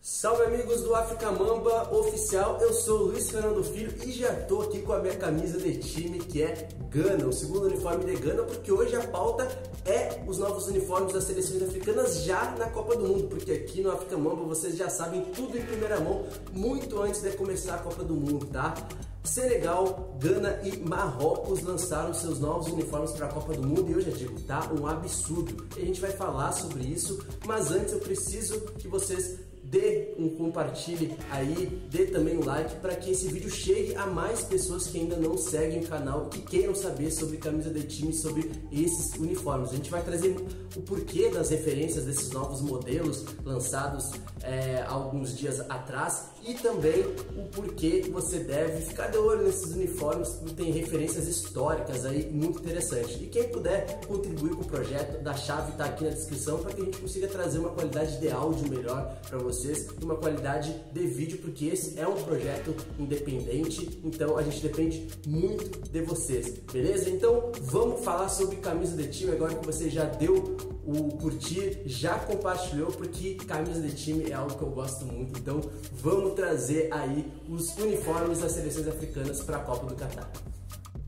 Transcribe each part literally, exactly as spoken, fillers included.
Salve amigos do África Mamba Oficial, eu sou o Luiz Fernando Filho e já tô aqui com a minha camisa de time que é Gana, o segundo uniforme de Gana, porque hoje a pauta é os novos uniformes das seleções africanas já na Copa do Mundo, porque aqui no África Mamba vocês já sabem tudo em primeira mão, muito antes de começar a Copa do Mundo, tá? Senegal, Gana e Marrocos lançaram seus novos uniformes para a Copa do Mundo e eu já digo, tá um absurdo. E a gente vai falar sobre isso, mas antes eu preciso que vocês dê um compartilhe aí, dê também um like para que esse vídeo chegue a mais pessoas que ainda não seguem o canal e que queiram saber sobre camisa de time, sobre esses uniformes. A gente vai trazer o porquê das referências desses novos modelos lançados é, alguns dias atrás e também o porquê você deve ficar de olho nesses uniformes, porque tem referências históricas aí muito interessantes. E quem puder contribuir com o projeto, da chave está aqui na descrição para que a gente consiga trazer uma qualidade de áudio melhor para vocês. Uma qualidade de vídeo, porque esse é um projeto independente, então a gente depende muito de vocês, beleza? Então vamos falar sobre camisa de time agora que você já deu o curtir, já compartilhou, porque camisa de time é algo que eu gosto muito, então vamos trazer aí os uniformes das seleções africanas para a Copa do Catar.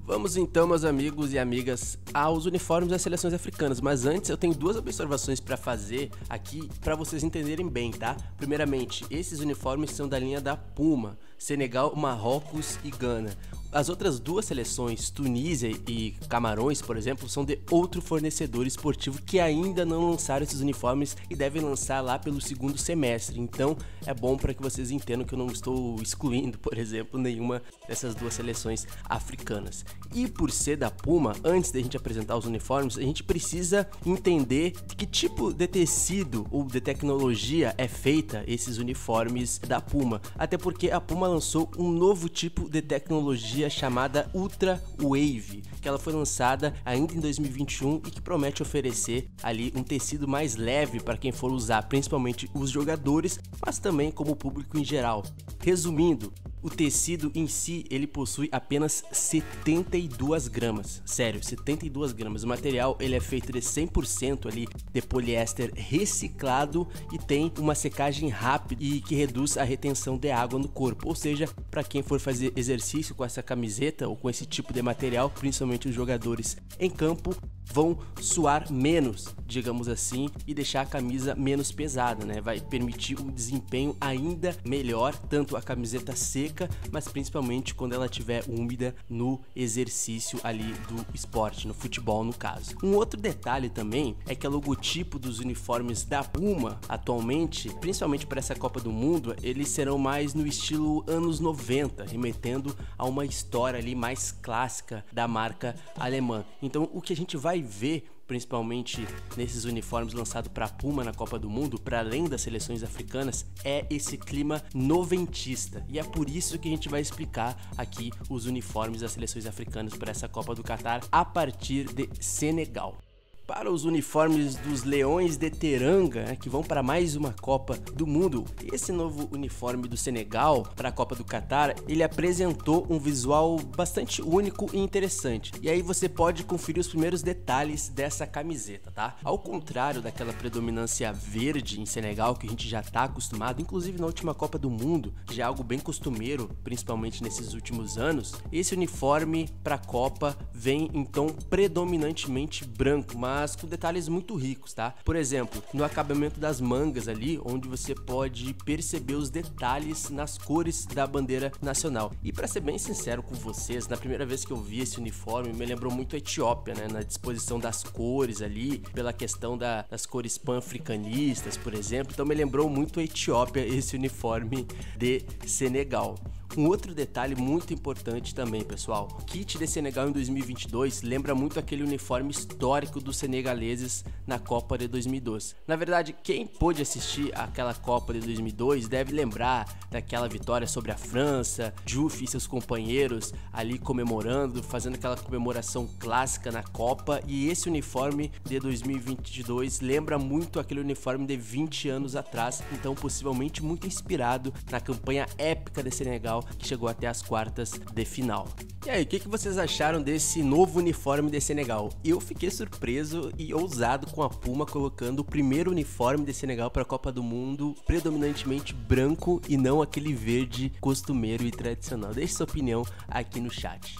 Vamos então, meus amigos e amigas, aos uniformes das seleções africanas, mas antes eu tenho duas observações para fazer aqui para vocês entenderem bem, tá? Primeiramente, esses uniformes são da linha da Puma, Senegal, Marrocos e Gana. As outras duas seleções, Tunísia e Camarões, por exemplo, são de outro fornecedor esportivo que ainda não lançaram esses uniformes e devem lançar lá pelo segundo semestre. Então é bom para que vocês entendam que eu não estou excluindo, por exemplo, nenhuma dessas duas seleções africanas. E por ser da Puma, antes da gente apresentar os uniformes, a gente precisa entender que tipo de tecido ou de tecnologia é feita esses uniformes da Puma. Até porque a Puma lançou um novo tipo de tecnologia chamada Ultra Wave, que ela foi lançada ainda em dois mil e vinte e um e que promete oferecer ali um tecido mais leve para quem for usar, principalmente os jogadores, mas também como o público em geral. Resumindo, o tecido em si, ele possui apenas setenta e duas gramas, sério, setenta e duas gramas. O material ele é feito de cem por cento ali de poliéster reciclado e tem uma secagem rápida e que reduz a retenção de água no corpo, ou seja, para quem for fazer exercício com essa camiseta ou com esse tipo de material, principalmente os jogadores em campo, vão suar menos, digamos assim, e deixar a camisa menos pesada, né? Vai permitir um desempenho ainda melhor, tanto a camiseta seca, mas principalmente quando ela estiver úmida no exercício ali do esporte, no futebol no caso. Um outro detalhe também é que o logotipo dos uniformes da Puma atualmente, principalmente para essa Copa do Mundo, eles serão mais no estilo anos noventa, remetendo a uma história ali mais clássica da marca alemã. Então o que a gente vai ver principalmente nesses uniformes lançados para a Puma na Copa do Mundo, para além das seleções africanas, é esse clima noventista. E é por isso que a gente vai explicar aqui os uniformes das seleções africanas para essa Copa do Catar a partir de Senegal. Para os uniformes dos Leões de Teranga, né, que vão para mais uma Copa do Mundo, esse novo uniforme do Senegal para a Copa do Catar, ele apresentou um visual bastante único e interessante. E aí você pode conferir os primeiros detalhes dessa camiseta, tá? Ao contrário daquela predominância verde em Senegal que a gente já está acostumado, inclusive na última Copa do Mundo, já é algo bem costumeiro, principalmente nesses últimos anos, esse uniforme para a Copa vem então predominantemente branco, mas mas com detalhes muito ricos, tá? Por exemplo, no acabamento das mangas ali, onde você pode perceber os detalhes nas cores da bandeira nacional. E para ser bem sincero com vocês, na primeira vez que eu vi esse uniforme, me lembrou muito a Etiópia, né? Na disposição das cores ali, pela questão da, das cores pan-africanistas, por exemplo. Então me lembrou muito a Etiópia esse uniforme de Senegal. Um outro detalhe muito importante também, pessoal, o kit de Senegal em dois mil e vinte e dois lembra muito aquele uniforme histórico dos senegaleses na Copa de dois mil e doze. Na verdade, quem pôde assistir aquela Copa de dois mil e dois deve lembrar daquela vitória sobre a França, Djufi e seus companheiros ali comemorando, fazendo aquela comemoração clássica na Copa, e esse uniforme de dois mil e vinte e dois lembra muito aquele uniforme de vinte anos atrás, então possivelmente muito inspirado na campanha épica de Senegal Senegal, que chegou até as quartas de final. E aí, o que, que vocês acharam desse novo uniforme de Senegal? Eu fiquei surpreso e ousado com a Puma colocando o primeiro uniforme de Senegal para a Copa do Mundo predominantemente branco e não aquele verde costumeiro e tradicional. Deixe sua opinião aqui no chat.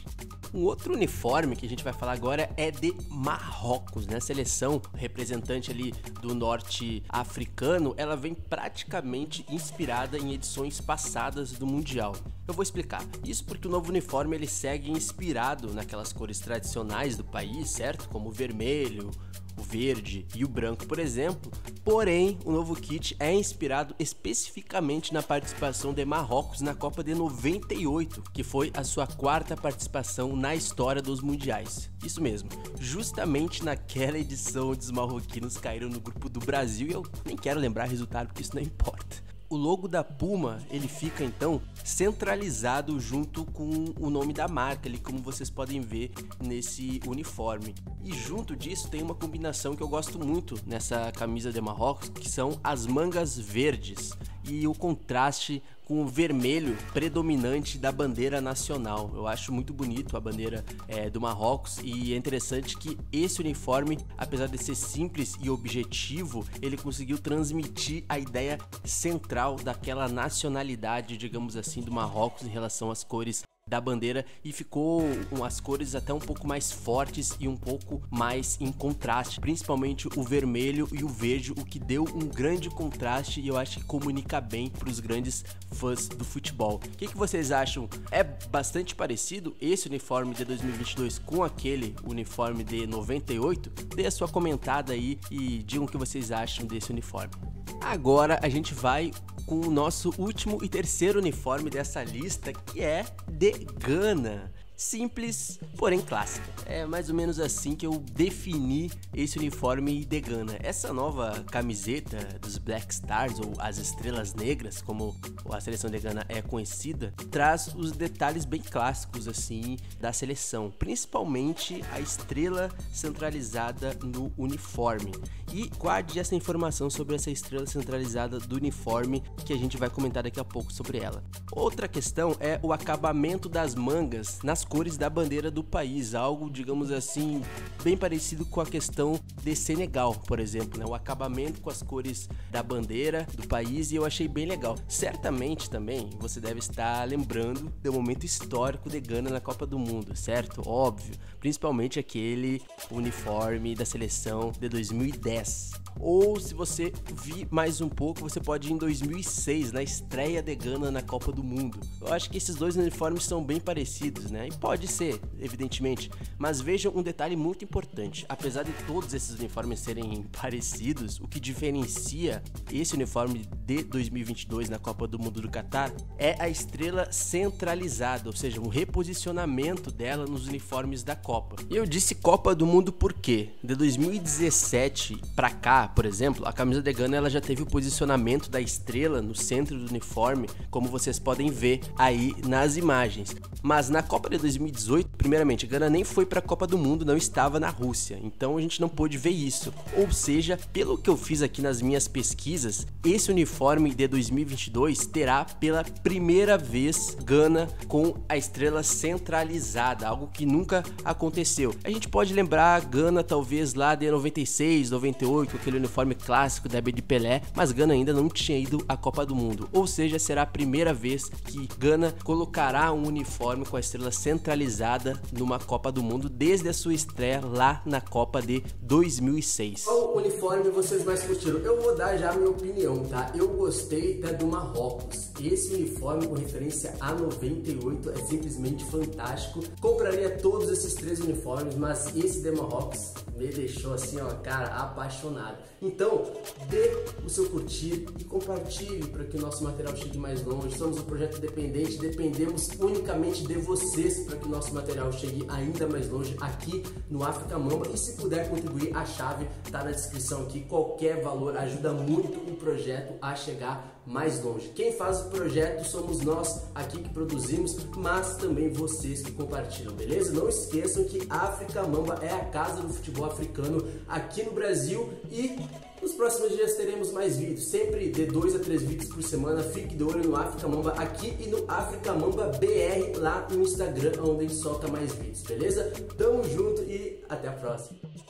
Um outro uniforme que a gente vai falar agora é de Marrocos, né? A seleção representante ali do norte africano, ela vem praticamente inspirada em edições passadas do Mundial. Eu vou explicar. Isso porque o novo uniforme ele segue inspirado naquelas cores tradicionais do país, certo? Como o vermelho, o verde e o branco, por exemplo. Porém, o novo kit é inspirado especificamente na participação de Marrocos na Copa de noventa e oito, que foi a sua quarta participação na história dos mundiais. Isso mesmo, justamente naquela edição onde os marroquinos caíram no grupo do Brasil, e eu nem quero lembrar o resultado porque isso não importa. O logo da Puma, ele fica então centralizado junto com o nome da marca, ali, como vocês podem ver nesse uniforme. E junto disso tem uma combinação que eu gosto muito nessa camisa de Marrocos, que são as mangas verdes e o contraste com o vermelho predominante da bandeira nacional. Eu acho muito bonito a bandeira é, do Marrocos, e é interessante que esse uniforme, apesar de ser simples e objetivo, ele conseguiu transmitir a ideia central daquela nacionalidade, digamos assim, do Marrocos em relação às cores da bandeira, e ficou com as cores até um pouco mais fortes e um pouco mais em contraste, principalmente o vermelho e o verde, o que deu um grande contraste e eu acho que comunica bem para os grandes fãs do futebol. O que, que vocês acham? É bastante parecido esse uniforme de dois mil e vinte e dois com aquele uniforme de noventa e oito? Dê a sua comentada aí e digam o que vocês acham desse uniforme. Agora a gente vai com o nosso último e terceiro uniforme dessa lista, que é de Gana. Simples, porém clássica. É mais ou menos assim que eu defini esse uniforme de Gana. Essa nova camiseta dos Black Stars, ou as Estrelas Negras, como a seleção de Gana é conhecida, traz os detalhes bem clássicos assim da seleção, principalmente a estrela centralizada no uniforme. E guarde essa informação sobre essa estrela centralizada do uniforme, que a gente vai comentar daqui a pouco sobre ela. Outra questão é o acabamento das mangas nas cores da bandeira do país, algo, digamos assim, bem parecido com a questão de Senegal, por exemplo, né? O acabamento com as cores da bandeira do país, e eu achei bem legal. Certamente também você deve estar lembrando do momento histórico de Gana na Copa do Mundo, certo? Óbvio, principalmente aquele uniforme da seleção de dois mil e dez. Ou se você vir mais um pouco, você pode ir em dois mil e seis, na estreia de Gana na Copa do Mundo. Eu acho que esses dois uniformes são bem parecidos, né? E pode ser, evidentemente, mas vejam um detalhe muito importante. Apesar de todos esses uniformes serem parecidos, o que diferencia esse uniforme de dois mil e vinte e dois na Copa do Mundo do Catar é a estrela centralizada, ou seja, um reposicionamento dela nos uniformes da Copa. E eu disse Copa do Mundo porque de dois mil e dezessete pra cá, por exemplo, a camisa de Gana ela já teve o posicionamento da estrela no centro do uniforme, como vocês podem ver aí nas imagens. Mas na Copa de dois mil e dezoito, primeiramente, Gana nem foi para a Copa do Mundo, não estava na Rússia, então a gente não pôde ver isso. Ou seja, pelo que eu fiz aqui nas minhas pesquisas, esse uniforme de dois mil e vinte e dois terá pela primeira vez Gana com a estrela centralizada, algo que nunca aconteceu. A gente pode lembrar Gana talvez lá de noventa e seis, noventa e oito, aquele uniforme clássico da época de Pelé, mas Gana ainda não tinha ido à Copa do Mundo. Ou seja, será a primeira vez que Gana colocará um uniforme com a estrela centralizada numa Copa do Mundo desde a sua estreia lá na Copa de dois mil e seis. Qual uniforme vocês mais curtiram? Eu vou dar já a minha opinião, tá? Eu gostei da do Marrocos. Esse uniforme com referência a noventa e oito é simplesmente fantástico. Compraria todos esses três uniformes, mas esse de Marrocos me deixou assim, ó, cara, apaixonado. Então, dê o seu curtir e compartilhe para que o nosso material chegue mais longe. Somos um projeto independente, dependemos unicamente de vocês para que o nosso material chegue ainda mais longe aqui no África Mamba. E se puder contribuir, a chave está na descrição aqui. Qualquer valor ajuda muito o projeto a chegar mais longe. Quem faz projeto somos nós aqui que produzimos, mas também vocês que compartilham, beleza? Não esqueçam que África Mamba é a casa do futebol africano aqui no Brasil e nos próximos dias teremos mais vídeos, sempre de dois a três vídeos por semana. Fique de olho no África Mamba aqui e no África Mamba B R lá no Instagram, onde a gente solta mais vídeos, beleza? Tamo junto e até a próxima!